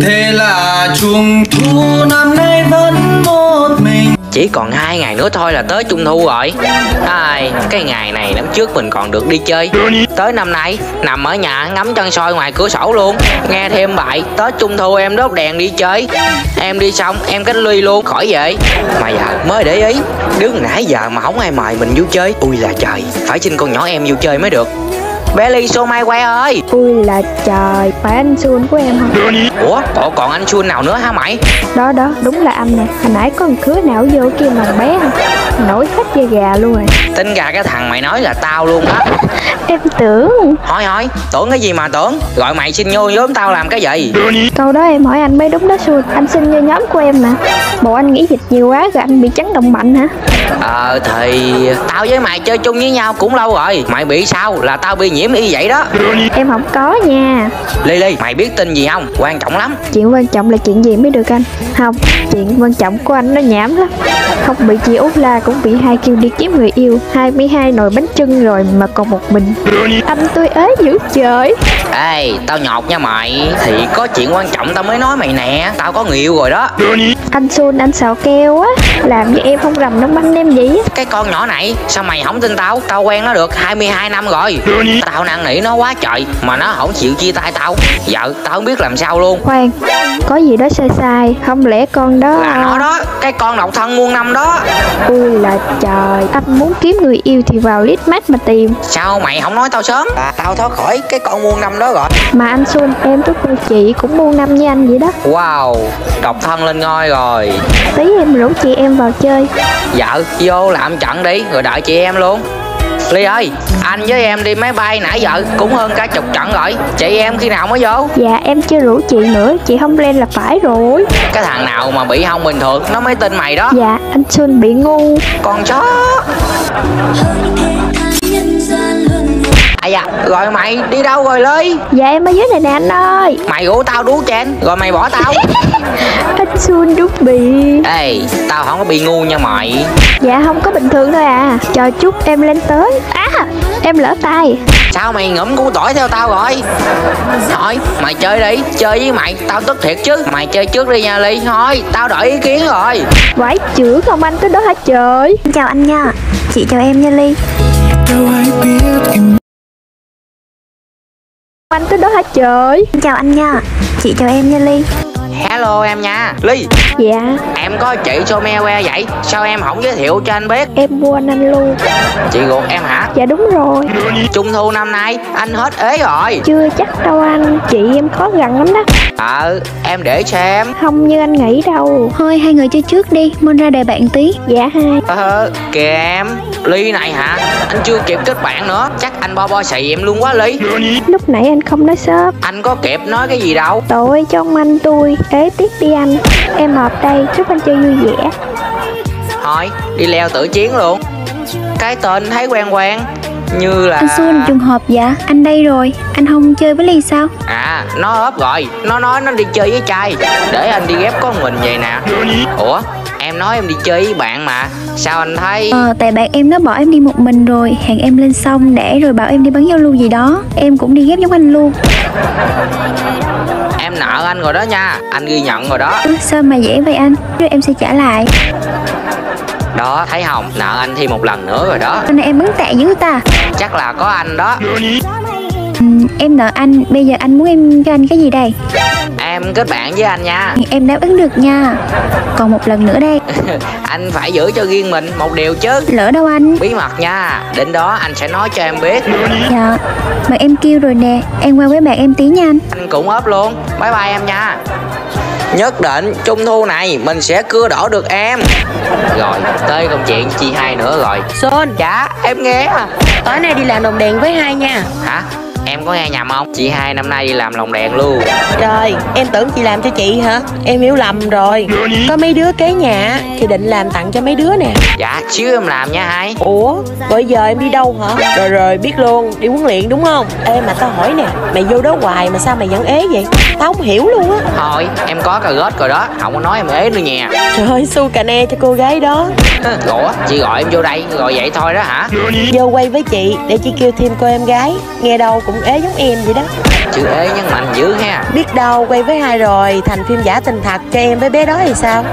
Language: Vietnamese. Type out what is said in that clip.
Thế là Trung Thu năm nay vẫn một mình. Chỉ còn 2 ngày nữa thôi là tới Trung Thu rồi. Ai, cái ngày này năm trước mình còn được đi chơi. Tới năm nay, nằm ở nhà ngắm trăng soi ngoài cửa sổ luôn. Nghe thêm bậy, tới Trung Thu em đốt đèn đi chơi. Em đi xong, em cách ly luôn, khỏi về. Mà giờ mới để ý, đứng nãy giờ mà không ai mời mình vô chơi. Ui là trời, phải xin con nhỏ em vô chơi mới được. Bé Ly Xô Mai Que ơi. Ui là trời, phải anh Xuân của em không? Ủa, còn anh Xuân nào nữa hả mày? Đó đó, đúng là anh nè. Hồi nãy có một khứa nào vô kia mà bé không? Nổi hết da gà luôn rồi. Tính ra cái thằng mày nói là tao luôn đó. Em tưởng. Hỏi, tưởng cái gì mà tưởng? Gọi mày xin vô nhóm tao làm cái gì? Câu đó em hỏi anh mới đúng đó Xuân. Anh xin vô nhóm của em mà. Bộ anh nghĩ dịch nhiều quá rồi anh bị chấn động mạnh hả? Thì tao với mày chơi chung với nhau cũng lâu rồi. Mày bị sao là tao bị nhiễm y vậy đó. Em không có nha. Ly, mày biết tin gì không? Quan trọng lắm. Chuyện quan trọng là chuyện gì mới được anh? Không, chuyện quan trọng của anh nó nhảm lắm. Không bị chị Út la cũng bị hai kêu đi kiếm người yêu. 22 nồi bánh chưng rồi mà còn một mình. Anh tôi ế dữ trời. Ê, tao nhột nha mày. Thì có chuyện quan trọng tao mới nói mày nè. Tao có người yêu rồi đó. Anh Xuân anh xào keo á. Làm với em không rầm nó banh em gì. Cái con nhỏ này sao mày không tin tao? Tao quen nó được 22 năm rồi. Tao năn nỉ nó quá trời mà nó không chịu chia tay tao. Vợ tao không biết làm sao luôn. Khoan, có gì đó sai. Không lẽ con đó là nó đó, cái con độc thân muôn năm đó. Ui là trời. Anh muốn kiếm người yêu thì vào list match mà tìm. Sao mày không nói tao sớm? Tao thoát khỏi cái con muôn năm đó rồi. Mà anh Xuân em với cô chị cũng muôn năm như anh vậy đó. Wow, độc thân lên ngôi rồi. Tí em rủ chị em vào chơi. Vợ vô làm trận đi rồi đợi chị em luôn. Ly ơi, anh với em đi máy bay nãy giờ cũng hơn cả chục trận rồi. Chị em khi nào mới vô? Dạ em chưa rủ chị nữa, chị không lên là phải rồi. Cái thằng nào mà bị hông bình thường nó mới tin mày đó. Dạ anh Xuân bị ngu. Con chó. À dạ, rồi mày đi đâu rồi Ly? Dạ em ở dưới này nè anh ơi. Mày rủ tao đú chén, rồi mày bỏ tao. Anh Xuân đút bì. Ê, tao không có bị ngu nha mày. Dạ không có bình thường thôi à. Chờ chút em lên tới. Em lỡ tay. Sao mày ngậm củ tỏi theo tao rồi? Thôi, mày chơi đi. Chơi với mày, tao tức thiệt chứ. Mày chơi trước đi nha Ly. Thôi, tao đổi ý kiến rồi. Quái chữ không anh tới đó hả trời? Chào anh nha. Chị chào em nha Ly. Anh tới đó hả trời? Chào anh nha. Chị chào em nha Ly. Hello em nha Ly. Dạ. Em có chị Xô Mai Que vậy? Sao em không giới thiệu cho anh biết? Em quên anh luôn. Chị ruột em hả? Dạ đúng rồi. Trung Thu năm nay anh hết ế rồi. Chưa chắc đâu anh. Chị em khó gần lắm đó. Em để xem. Không như anh nghĩ đâu. Thôi hai người chơi trước đi. Mình ra đề bạn tí. Dạ hai. Kìa em Ly này hả? Anh chưa kịp kết bạn nữa. Chắc anh bo xì em luôn quá Ly. Lúc nãy anh không nói sớm. Anh có kịp nói cái gì đâu. Tội trong anh tôi. Ế tiếc đi anh. Em họp đây. Chúc anh chơi vui vẻ. Thôi đi leo tử chiến luôn. Cái tên thấy quen quen. Như là... Anh Xuân trùng hợp dạ. Anh đây rồi. Anh không chơi với Ly sao? Nó ốp rồi. Nó nói nó đi chơi với trai. Để anh đi ghép có mình vậy nè. Ủa? Em nói em đi chơi với bạn mà. Sao anh thấy... Tại bạn em nó bỏ em đi một mình rồi. Hẹn em lên xong để rồi bảo em đi bắn giao lưu gì đó. Em cũng đi ghép giống anh luôn. Em nợ anh rồi đó nha. Anh ghi nhận rồi đó. Sao mà dễ vậy anh? Rồi em sẽ trả lại. Đó, thấy không? Nợ anh thêm một lần nữa rồi đó. Hôm nay em bấn tệ dữ ta. Chắc là có anh đó. Em nợ anh, bây giờ anh muốn em cho anh cái gì đây? Em kết bạn với anh nha. Em đáp ứng được nha. Còn một lần nữa đây. Anh phải giữ cho riêng mình một điều chứ. Lỡ đâu anh. Bí mật nha. Đến đó anh sẽ nói cho em biết. Dạ. Bạn em kêu rồi nè. Em qua với bạn em tí nha anh. Anh cũng ốp luôn. Bye bye em nha. Nhất định Trung Thu này mình sẽ cưa đổ được em. Rồi tới công chuyện chi hai nữa rồi. Xuân. Dạ em nghe. Tối nay đi làm đồng đèn với hai nha. Hả? Em có nghe nhầm không? Chị hai năm nay đi làm lồng đèn luôn. Trời, em tưởng chị làm cho chị hả? Em hiểu lầm rồi. Có mấy đứa kế nhà thì định làm tặng cho mấy đứa nè. Dạ, xíu em làm nha hai. Ủa, bây giờ em đi đâu hả? Rồi biết luôn, đi huấn luyện đúng không? Ê mà tao hỏi nè, mày vô đó hoài mà sao mày vẫn ế vậy? Tao không hiểu luôn á. Thôi, em có cà rốt rồi đó, không có nói em ế nữa nha. Trời ơi, su cà ne cho cô gái đó. Ủa, chị gọi em vô đây, rồi vậy thôi đó hả? Vô quay với chị, để chị kêu thêm cô em gái. Nghe đâu cũng ế giống em vậy đó. Chữ ế nhưng mạnh dữ ha. Biết đâu quay với hai rồi thành phim giả tình thật cho em với bé đó thì sao?